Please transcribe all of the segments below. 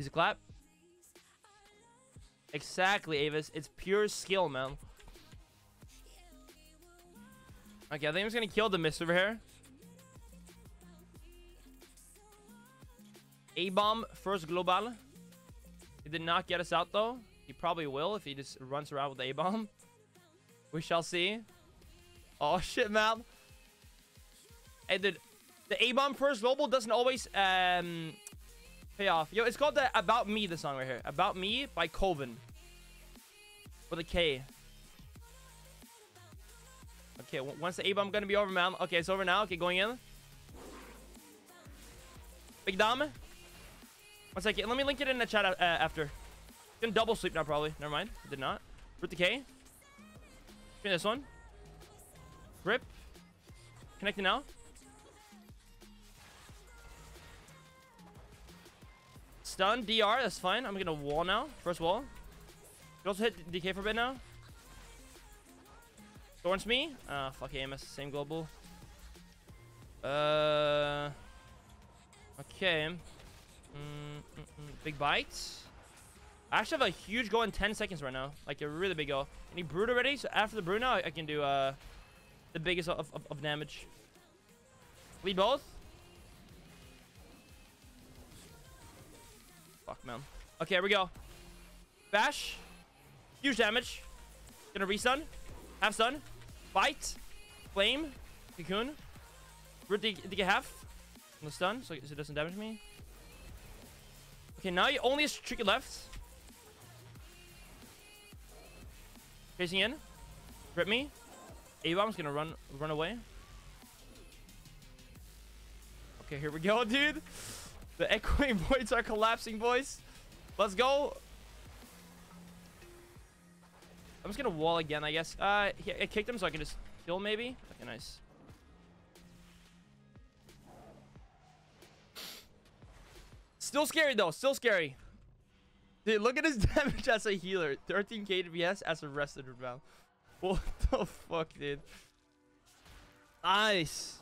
Use a clap. Exactly, Avis. It's pure skill, man. Okay, I think I'm just gonna kill the mist over here. A-bomb first global. He did not get us out though. He probably will if he just runs around with the A-bomb. We shall see. Oh shit, man. Hey, dude. The A-bomb first global doesn't always pay off. Yo, it's called the About Me, the song right here. About Me by Colvin. With a K. Okay, once the A-bomb gonna be over, man. Okay, it's over now. Okay, going in. Big Dom. 1 second. Let me link it in the chat after. Gonna double sleep now, probably. Never mind. Did not. Root the K. Bring this one. Grip. Connecting now. Stun. DR. That's fine. I'm gonna wall now. First wall. Could also hit DK for a bit now. Thorns me. Fuck AMS. Same global. Okay. Big bites. I actually have a huge goal in 10 seconds right now. Like a really big goal. Any brood already? So after the brood now, I can do the biggest of damage. Lead both. Fuck, man. Okay, here we go. Bash. Huge damage. Gonna re-stun. Half stun. Bite. Flame. Cocoon. Root DK half. I'm gonna stun so it doesn't damage me. Okay, now you only has tricky left. Facing in. Grip me. A-bomb's gonna run away. Okay, here we go, dude. The Echoing Voids are collapsing, boys. Let's go. I'm just gonna wall again, I guess. I kicked him so I can just kill, maybe. Okay, nice. Still scary, though. Still scary. Dude, look at his damage as a healer. 13k DPS as a rested rebound. What the fuck, dude? Nice.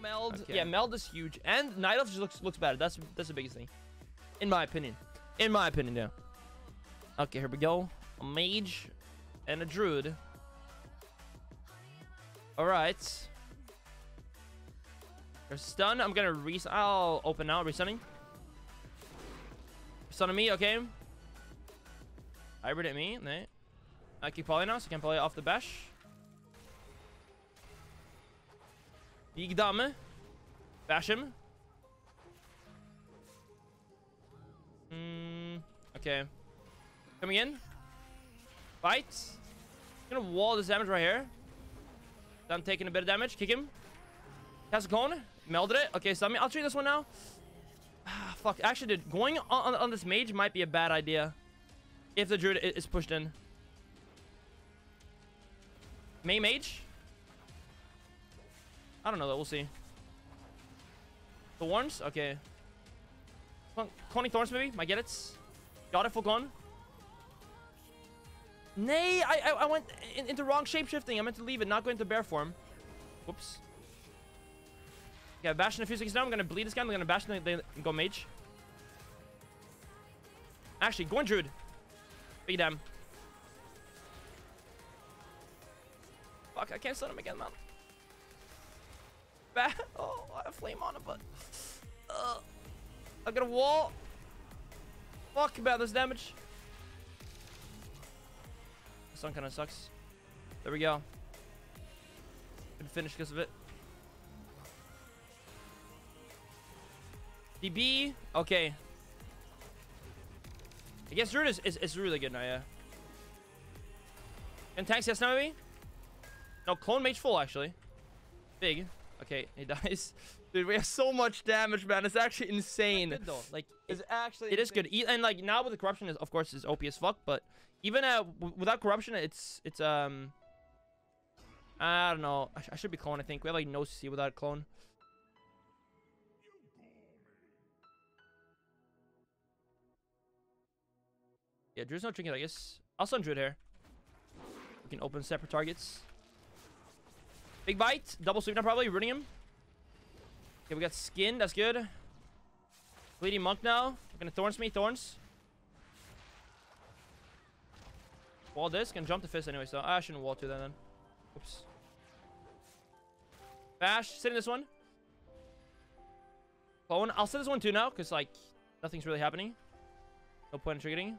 Meld. Okay. Yeah, Meld is huge. And Night Elf just looks bad. That's the biggest thing. In my opinion. In my opinion, yeah. Okay, here we go. A mage and a druid. Alright. There's stun. I'm gonna re-stun. I'll open now. Re-stunning. Stunning me, okay. Hybrid at me. Right. I keep poly now, so I can poly off the bash. Big Dame. Bash him. Okay. Coming in. Fight. Gonna wall this damage right here. I'm taking a bit of damage. Kick him. Cast a cone. Melded it. Okay, so I mean, I'll treat this one now. Fuck. Actually, dude, going on this mage might be a bad idea. If the druid is pushed in. Main mage? I don't know, though. We'll see. Thorns? Okay. Coning thorns, maybe? Might get it. Got it, full cone. Nay, I went into wrong shape-shifting. I meant to leave it, not go into bear form. Whoops. Okay, bash in a few seconds now. I'm gonna bleed this guy. I'm gonna bash and then go mage. Actually, go on druid. Big damn. Fuck, I can't stun him again, man. Oh, I have flame on him, but I got a wall. Fuck about this damage. This one kind of sucks. There we go. Good finish because of it. DB, okay. I guess Druid is really good now, yeah. And tanks, yes, now maybe? No, clone mage full, actually. Big. Okay, he dies. Dude, we have so much damage, man. It's actually insane. It's good, though. Like, it's actually It is good. And, like, now with the corruption, is of course, is OP as fuck, but even without corruption, it's I don't know. I should be clone, I think. We have, like, no CC without clone. Yeah, Druid's no trinket, I guess. I'll stun Druid here. We can open separate targets. Big bite. Double sweep now, probably. Rooting him. Okay, we got skin. That's good. Bleeding monk now. I'm gonna thorns me. Thorns. Wall this. Can jump to fist anyway, so I shouldn't wall to that then. Oops. Bash. Sit in this one. Clone. I'll sit this one too now, because, like, nothing's really happening. No point in triggering.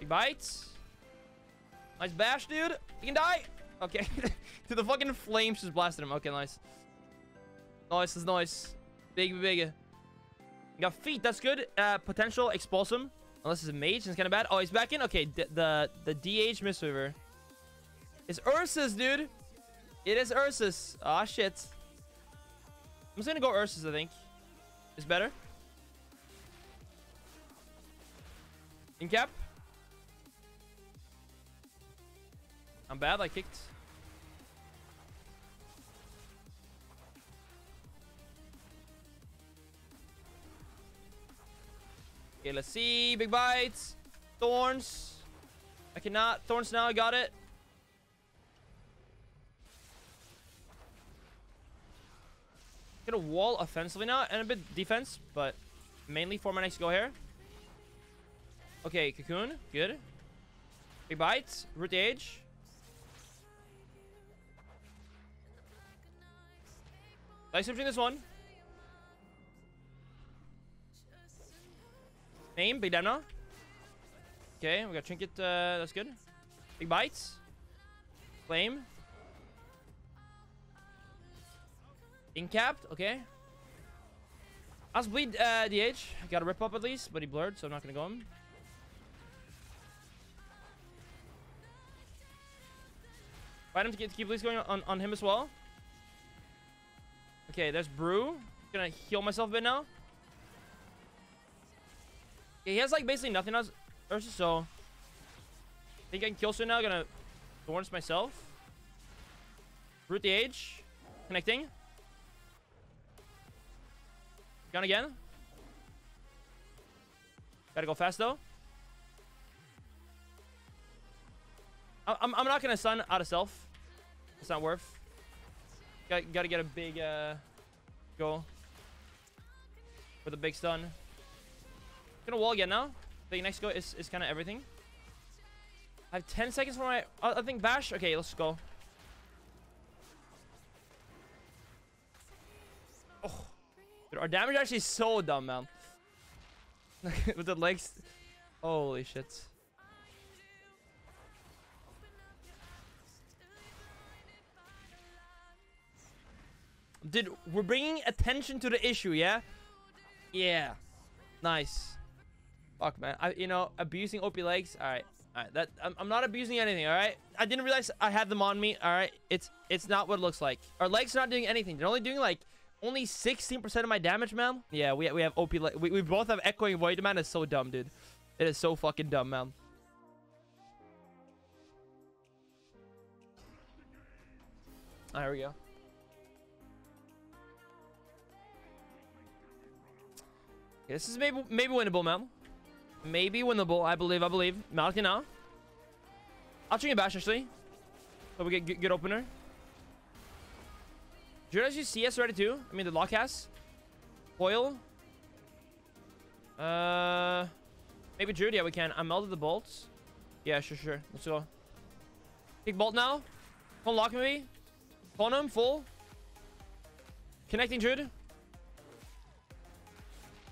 Big bites. Nice bash, dude. You can die. Okay. Dude, the fucking flames just blasted him. Okay, nice. Nice is nice. Big, big. Got feet. That's good. Potential expulse him. Unless it's a mage. It's kind of bad. Oh, he's back in. Okay, the DH misweaver. It's Ursus, dude. It is Ursus. Ah, shit. I'm just gonna go Ursus, I think. It's better. In cap. I'm bad. I kicked. Okay, let's see. Big bites. Thorns. I cannot. Thorns now. I got it. I'm gonna wall offensively now and a bit defense, but mainly for my next go here. Okay, cocoon. Good. Big bites. Root the age. Nice switching this one. Name, big damn now. Okay, we got trinket. That's good. Big bites. Flame. Incapped. Okay. I'll bleed DH. Got a rip up at least, but he blurred, so I'm not gonna go him. Fight him to keep bleeds going on him as well. Okay, there's brew. Gonna heal myself a bit now. Okay, he has like basically nothing else, Ursus, so I think I can kill soon now. Gonna thorns myself. Root the age. Connecting. Gun again. Gotta go fast though. I'm not gonna stun out of self. It's not worth. Gotta get a big goal for the big stun. Gonna wall again now. The next go is kind of everything. I have 10 seconds for my I think bash. Okay, let's go. Oh, dude, our damage actually is so dumb, man. With the legs, holy shit. Dude, we're bringing attention to the issue, yeah? Yeah. Nice. Fuck, man. You know, abusing OP legs. All right. All right. I'm not abusing anything, all right? I didn't realize I had them on me, all right? It's not what it looks like. Our legs are not doing anything. They're only doing, like, only 16% of my damage, man. Yeah, we have OP legs. We both have Echoing Void, man. It's so dumb, dude. It is so fucking dumb, man. All right, here we go. This is maybe winnable, man. Maybe winnable, I believe. Malkin now. I'll try and bash, actually. So we get good opener. Jude actually CS already, too. I mean, the lock has. Coil. Maybe Jude. Yeah, we can. I melted the bolts. Yeah, sure. Let's go. Big bolt now. Full lock, maybe. Phone him, full. Connecting Jude.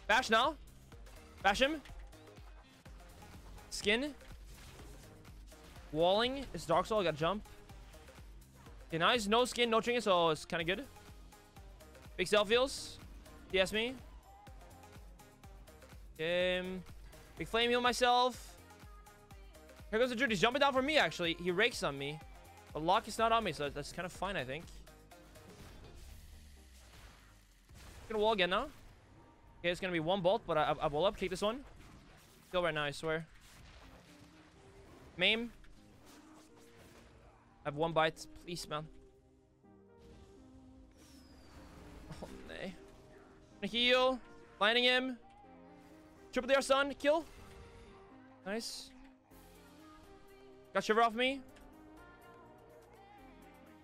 Bash now. Bash him. Skin. Walling. It's Dark Soul. I got jump. Okay, nice. No skin, no trinket, so it's kind of good. Big self heals. DS me. Big flame heal myself. Here goes the Jude. He's jumping down for me, actually. He rakes on me. But lock is not on me, so that's kind of fine, I think. Gonna wall again now. Okay, it's gonna be one bolt, but I wall up. Kick this one. Kill right now, I swear. Maim. I have one bite. Please, man. Oh, nay. Heal. Lining him. Triple DR stun. Kill. Nice. Got Shiver off me.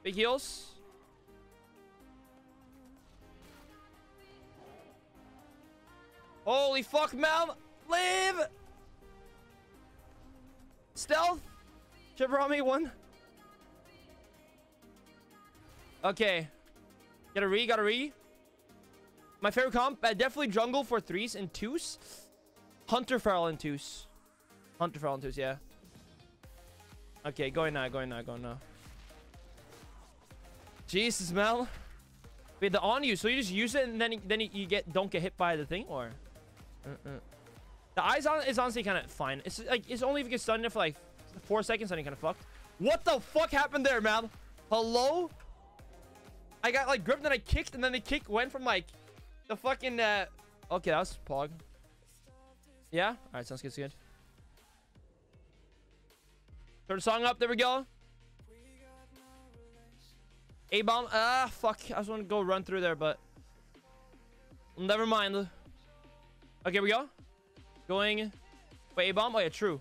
Big heals. Holy fuck, Mel! Live! Stealth! Should have brought me one. Okay. Gotta re. My favorite comp. Definitely jungle for threes and twos. Hunter Feral and twos, yeah. Okay, going now. Jesus, Mel. Wait, the on you. So you just use it and then you don't get hit by the thing, or? The eyes on is honestly kind of fine. It's like, it's only if you get stunned for like 4 seconds, then you kind of fucked. What the fuck happened there, Mel? Hello? I got like gripped and I kicked, and then the kick went from like the fucking. Okay, that was Pog. Yeah? Alright, sounds good, Third song up, there we go. A-bomb. Ah, fuck. I just want to go run through there, but... Never mind. Okay, we go. Going... Wait, A-bomb? Oh, yeah, true.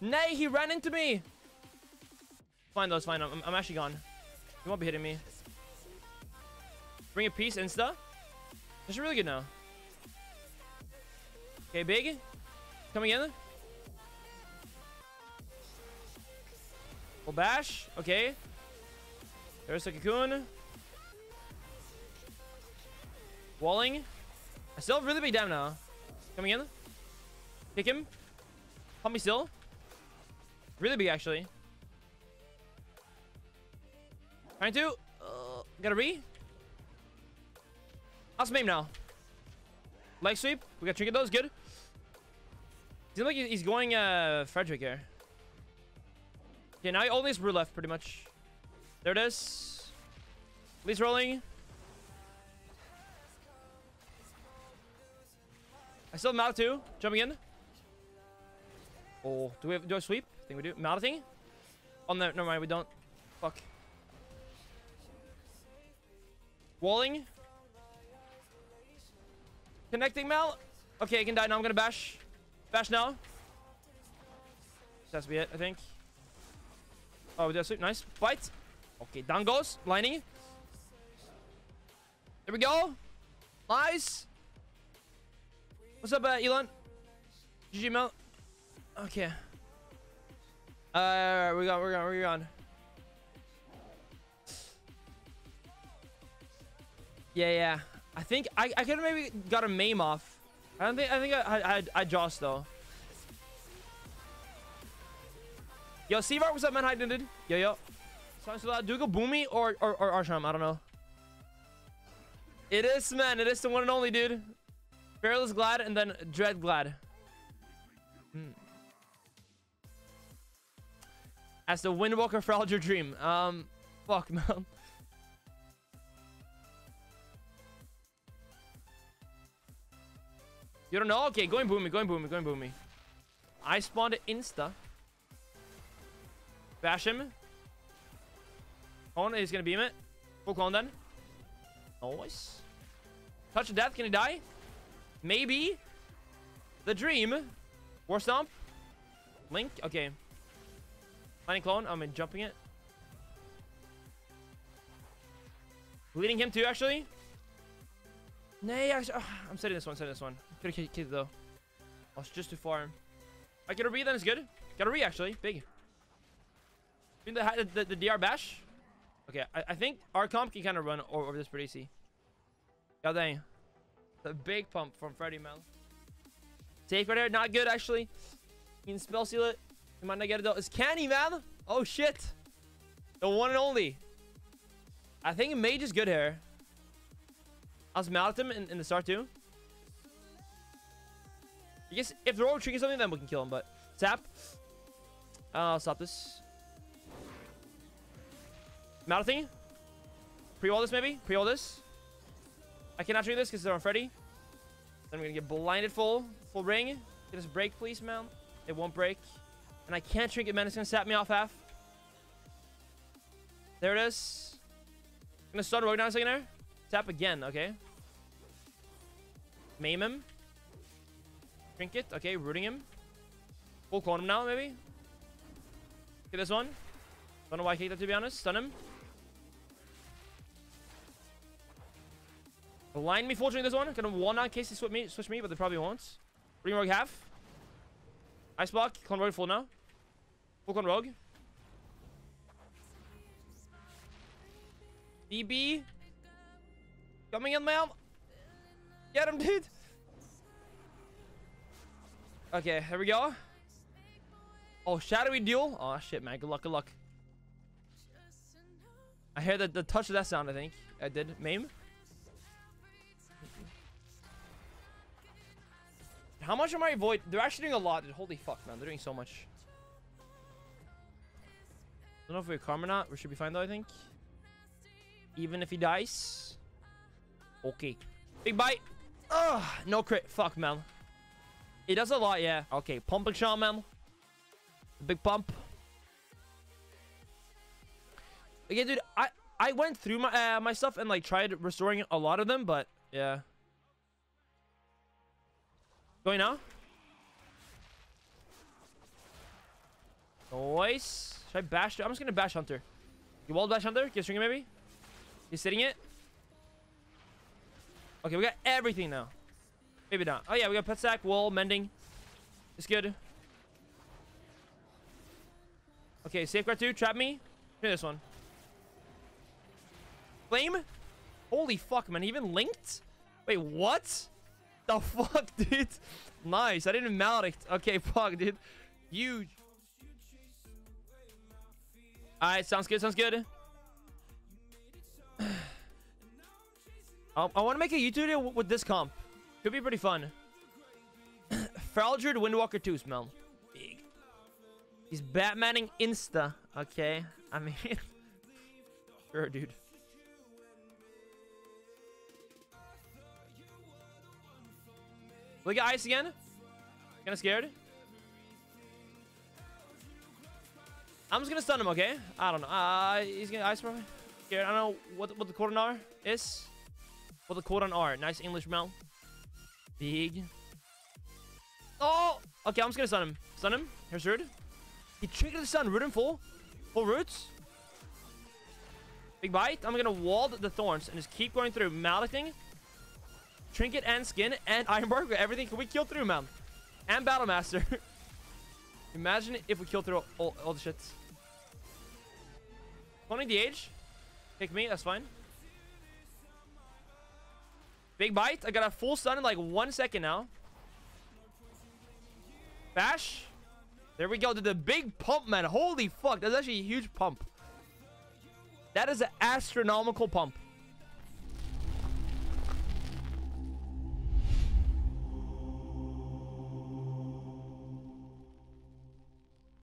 Nay, he ran into me! Fine, though. It's fine. I'm actually gone. He won't be hitting me. Bring a piece, insta. This is really good now. Okay, big. Coming in. We'll bash. Okay. There's a cocoon. Walling. I still have really big damage now. Coming in. Kick him. Pump me still. Really big, actually. Trying to. Gotta re. I'll spam now. Leg sweep. We got trinket, those good. Seems like he's going Frederick here. Okay, now he only has brew left, pretty much. There it is. Lee's rolling. I still have Mallet too. Jumping in. Oh, do I sweep? I think we do. Malleting? Oh, no, never mind. We don't. Fuck. Walling. Connecting Mal. Okay, I can die now. I'm gonna bash. Bash now. That has to be it, I think. Oh, we did a sweep. Nice. Fight. Okay, down goes. Lining. There we go. Nice. What's up, Elon? GG, Mel. Okay. We're gone. Yeah. I think I could have maybe got a maim off. I think I Joss, though. Yo, Seavart, what's up, man? Hi, dude. Yo. Sounds loud. Do we go Boomy or Arsham? I don't know. It is, man. It is the one and only, dude. Fearless Glad and then Dread Glad. As the Windwalker for all your dream. Fuck, man. You don't know? Okay, going Boomy. I spawned an Insta. Bash him. Cone, he's gonna beam it. Full cone then. Nice. Touch of death, can he die? Maybe. The dream. War stomp. Link, okay. Finding clone, I'm jumping it. Bleeding him too, actually. Nay, actually, I'm setting this one. Could have killed though. Oh, it's just too far. I get a re, then it's good. Got a re, actually. Big. The DR bash. Okay, I think our comp can kind of run over this pretty easy. God dang. The big pump from Freddy, Mel. Take right here. Not good, actually. You can spell seal it. You might not get it, though. It's Canny, man. Oh, shit. The one and only. I think Mage is good here. I'll mallet him in the start, too. I guess if they're all tricking something, then we can kill him, but... Zap. I'll stop this. Mallet thing. Pre-wall this, maybe. Pre-wall this. I cannot treat this because they're on Freddy. Then I'm going to get blinded full. Full ring. Get this break, please, man. It won't break. And I can't drink it, man. It's going to sap me off half. There it is. I'm going to start Rogue down a second there. Tap again, okay. Maim him. Trinket, okay. Rooting him. We'll clone him now, maybe. Get this one. Don't know why I kicked that, to be honest. Stun him. Blind me forging this one. Gonna one-out in case they switch me, but they probably won't. Bring Rogue half. Ice block. Clone Rogue full now. Full Clone Rogue. DB. Coming in, ma'am. Get him, dude. Okay, here we go. Oh, Shadowy Duel. Oh, shit, man. Good luck, good luck. I heard the touch of that sound, I think. I did. Mame. How much am I Void? They're actually doing a lot. Holy fuck, man. They're doing so much. Don't know if we're calm or not. We should be fine, though, I think. Even if he dies. Okay. Big bite. Ugh, no crit. Fuck, man. It does a lot, yeah. Okay, pumping shot, man. Big pump. Okay, dude. I went through my stuff and, like, tried restoring a lot of them, but, yeah. Going now. Nice. Should I bash? I'm just gonna bash Hunter. You wall bash Hunter? Get string maybe? He's sitting it. Okay, we got everything now. Maybe not. Oh yeah, we got pet sack, wall, mending. It's good. Okay, safeguard 2, trap me. Here this one. Flame? Holy fuck, man. He even linked? Wait, what? The fuck, dude? Nice. I didn't mount it. Okay, fuck, dude. Huge. Alright, sounds good. Sounds good. I want to make a YouTube video with this comp. Could be pretty fun. Feral Druid Windwalker 2 smell. Big. He's Batmaning Insta. Okay. I mean... sure, dude. Look at ice again. Kinda scared. I'm just gonna stun him, okay? I don't know. He's gonna ice probably. Scared. I don't know what the cordon R is. What the cordon R. Nice English mouth. Big. Oh! Okay, I'm just gonna stun him. Stun him. Here's Root. He triggered the stun. Root him full. Full roots. Big bite. I'm gonna wall the thorns and just keep going through. Malicking. Trinket and skin and Ironbark. Everything. Can we kill through, man? And Battlemaster. Imagine if we kill through all the shits. Cloning the age. Take me. That's fine. Big bite. I got a full stun in like 1 second now. Bash. There we go. Did the big pump, man. Holy fuck. That's actually a huge pump. That is an astronomical pump.